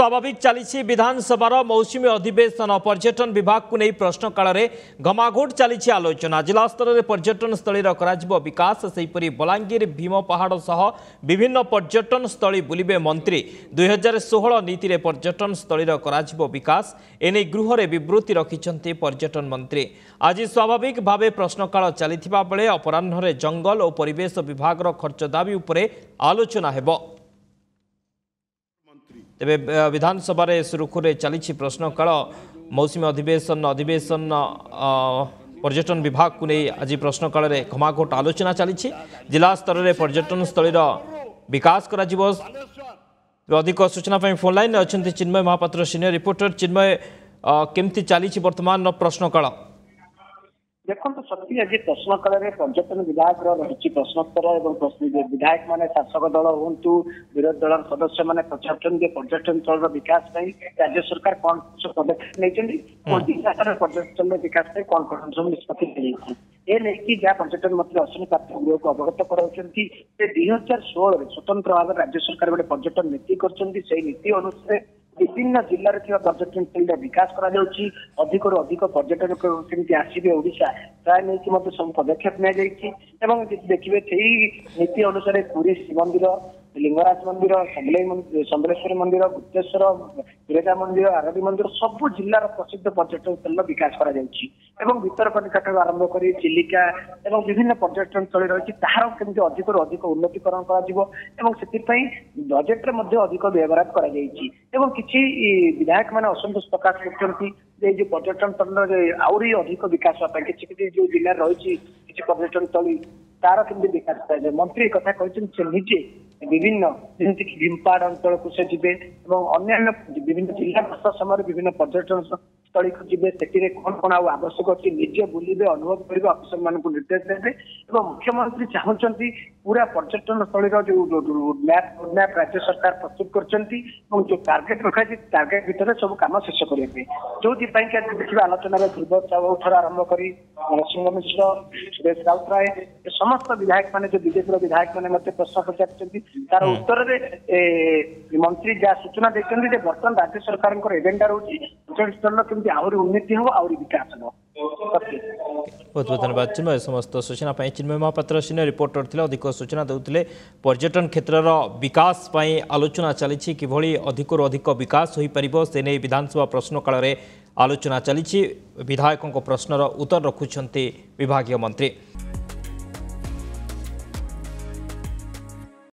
स्वाभाविक चली विधानसभार मौसुमी अधिवेशन पर्यटन विभाग को नहीं प्रश्नकाल में घमाघोट चली आलोचना जिला स्तर में पर्यटन स्थली विकास सेहीपरि बलांगीर भीमपहाड़ सह विभिन्न पर्यटन स्थली बुलिबे मंत्री 2016 नीति पर्यटन स्थली विकास एने गृह में विवृत्ति रखिंट पर्यटन मंत्री। आज स्वाभाविक भाव प्रश्नकाल चलता बेले अपराह्न जंगल और परिवेश विभाग खर्च दाबी उपरे आलोचना हेब। तेबे विधानसभा सुरुखुरे चली प्रश्नकाल मौसुमी अधिवेशन पर्यटन विभाग को नहीं आज प्रश्नकाल में घमाघोट आलोचना चली जिला स्तर में पर्यटन स्थल विकास करा अधिक सूचना फोन लाइन में अच्छा चिन्मय महापात्र सीनियर रिपोर्टर। चिन्मय केमती चली बर्तमान प्रश्नकाल? देखो सत्य आज प्रश्नकाल में पर्यटन विधायक रही प्रश्नोत्तर और विधायक माने शासक दल हूँ विरोधी दल सदस्य माने पचार पर्यटन स्थल विकास राज्य सरकार कौन पदक्षेप नहीं पर्यटन विकास कौन कौन सब निष्पत्ति एनेकी जहाँ पर्यटन मंत्री अश्विनी पात्र गृह को अवगत कराई 2016 स्वतंत्र भाव राज्य सरकार गोटे पर्यटन नीति कर नीति अनुसार विभिन्न जिले में पर्यटन स्थल विकास अधिकरू अधिक पर्यटन कमी आसवे ओडिशा प्राय नहीं सब पदक्षेप नि देखिए सही नीति अनुसार पुरी श्रीमंदिर लिंगराज मंदिर सम्बलेश्वर मंदिर गुप्तेश्वर बिरजा मंदिर आरडी मंदिर सब जिलार प्रसिद्ध पर्यटन स्थल विकास भरकनिकाठ आरंभ कर चिलिका और विभिन्न पर्यटन स्थल रही ताकि अधिक अधिक उन्नतीकरण करें बजेट्रे अधिक व्यवहार कर विधायक मैंने असंतोष प्रकाश करते जो पर्यटन स्थल आहरी अधिक विकास कि जो जिले रही पर्यटन स्थल तार कमी विकास कर मंत्री एक कथा कहते विभिन्न जमीक भीमपाड़ अंचल को से जीवे अन्य विभिन्न जिला भाषा समय विभिन्न पर्यटन स्थल को जीवे से कौन कौन आवश्यक अच्छी निजे बुलवे अनुभव करेंगे अफिसर मान को निर्देश देते मुख्यमंत्री चाहते पूरा पर्यटन स्थल जो मैप राज्य सरकार प्रस्तुत कर जो टार्गेट रखा टार्गेट भितर सब कम शेष करने जो देखिए आलोचना ध्रुव साहू ठार आरंभ कर नरसिंह मिश्र सुरेश राउतराय समस्त विधायक मैंने जो बीजेपी विधायक मैंने मत प्रश्न पचार तार उत्तर मंत्री जहाँ सूचना देखते बर्तमान राज्य सरकार एजेंडा रही पर्यटन स्थल आहरी उन्नति हम आहरी विकास हम। बहुत बहुत धन्यवाद चिन्मय समस्त सूचना। चिन्मय महापात्र सीनियर रिपोर्टर थे अधिक सूचना देते पर्यटन क्षेत्र विकास आलोचना चली किभली अधिकरू अधिक विकास हो पार से नहीं विधानसभा प्रश्नकाल में आलोचना चली विधायकों प्रश्नर उत्तर रखुंट विभाग मंत्री।